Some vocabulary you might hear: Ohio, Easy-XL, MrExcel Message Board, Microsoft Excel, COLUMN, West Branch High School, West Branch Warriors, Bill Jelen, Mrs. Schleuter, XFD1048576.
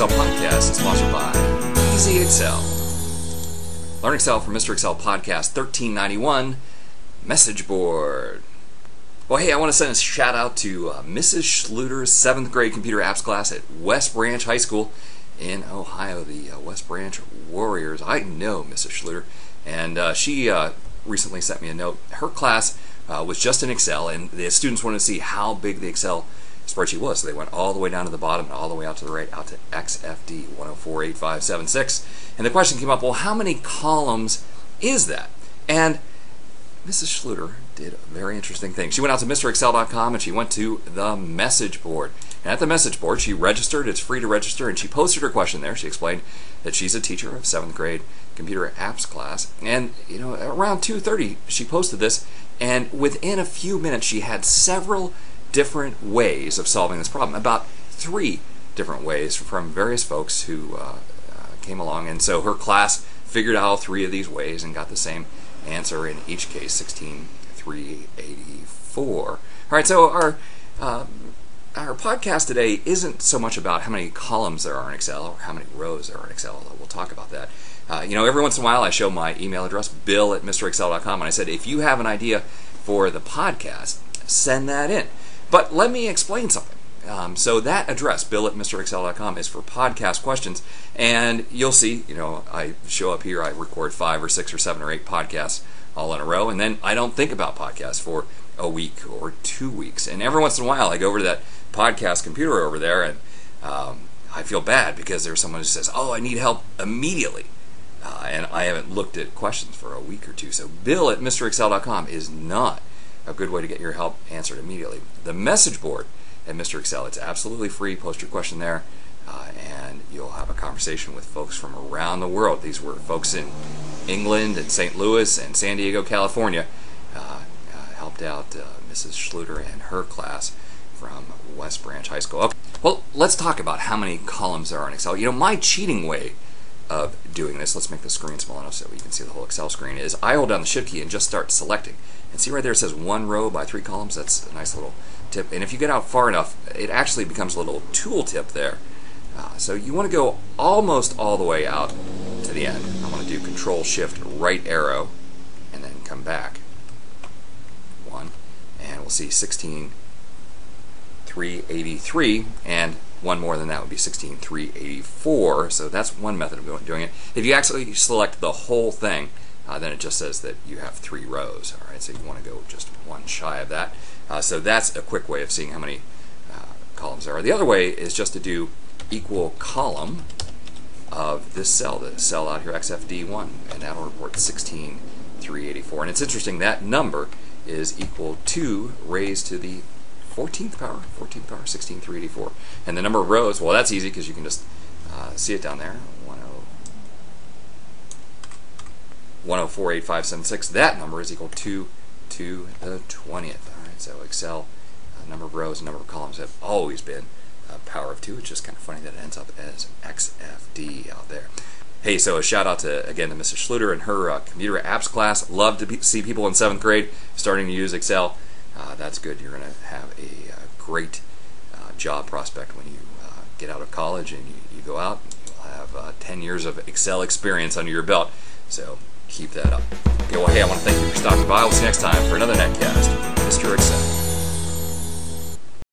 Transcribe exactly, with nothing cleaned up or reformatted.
Excel podcast is sponsored by Easy-X L. Learn Excel from Mister Excel podcast thirteen ninety-one Message Board. Well, hey, I want to send a shout out to uh, Missus Schleuter's seventh grade computer apps class at West Branch High School in Ohio, the uh, West Branch Warriors. I know Missus Schleuter, and uh, she uh, recently sent me a note. Her class uh, was just in Excel, and the students wanted to see how big the Excel spreadsheet was, so they went all the way down to the bottom and all the way out to the right, out to X F D one oh four eight five seven six, and the question came up, well, how many columns is that? And Missus Schleuter did a very interesting thing. She went out to Mister Excel dot com and she went to the message board. And at the message board, she registered. It's free to register, and she posted her question there. She explained that she's a teacher of seventh grade computer apps class, and you know, around two thirty she posted this, and within a few minutes she had several different ways of solving this problem, about three different ways from various folks who uh, uh, came along, and so her class figured out all three of these ways and got the same answer in each case, sixteen three eighty-four. All right, so our uh, our podcast today isn't so much about how many columns there are in Excel or how many rows there are in Excel, although we'll talk about that. Uh, you know, every once in a while I show my email address, bill at Mister Excel dot com, and I said, if you have an idea for the podcast, send that in. But let me explain something. Um, so that address, bill at Mister Excel dot com, is for podcast questions, and you'll see, you know, I show up here, I record five or six or seven or eight podcasts all in a row, and then I don't think about podcasts for a week or two weeks. And every once in a while, I go over to that podcast computer over there, and um, I feel bad because there's someone who says, oh, I need help immediately, uh, and I haven't looked at questions for a week or two. So bill at Mister Excel dot com is not a good way to get your help answered immediately. The message board at Mister Excel, it's absolutely free. Post your question there, uh, and you'll have a conversation with folks from around the world. These were folks in England and Saint Louis and San Diego, California, uh, uh, helped out uh, Missus Schleuter and her class from West Branch High School. Okay. Well, let's talk about how many columns there are in Excel. You know, my cheating way of doing this, let's make the screen small enough so we can see the whole Excel screen, is I hold down the shift key and just start selecting. And see right there, it says one row by three columns. That's a nice little tip. And if you get out far enough, it actually becomes a little tool tip there. Uh, so you want to go almost all the way out to the end. I want to do Control Shift right arrow and then come back one, and we'll see sixteen three eighty-three, and one more than that would be sixteen three eighty-four. So that's one method of doing it. If you actually select the whole thing, Uh, then it just says that you have three rows. All right, so you want to go just one shy of that. Uh, so that's a quick way of seeing how many uh, columns there are. The other way is just to do equal column of this cell, the cell out here, X F D one, and that'll report sixteen three eighty-four. And it's interesting, that number is equal to raised to the fourteenth power, fourteenth power, sixteen three eighty-four. And the number of rows, well, that's easy because you can just uh, see it down there, one oh four eight five seven six. That number is equal to to the twentieth. All right, so Excel, uh, number of rows and number of columns have always been a power of two. It's just kind of funny that it ends up as X F D out there. Hey, so a shout out to, again, to Missus Schleuter and her uh, computer apps class. Love to be, see people in seventh grade starting to use Excel. Uh, that's good. You're going to have a uh, great uh, job prospect when you uh, get out of college and you, you go out. You'll have uh, ten years of Excel experience under your belt. So keep that up. Okay, well, hey, I want to thank you for stopping by. We'll see you next time for another netcast, Mister Excel.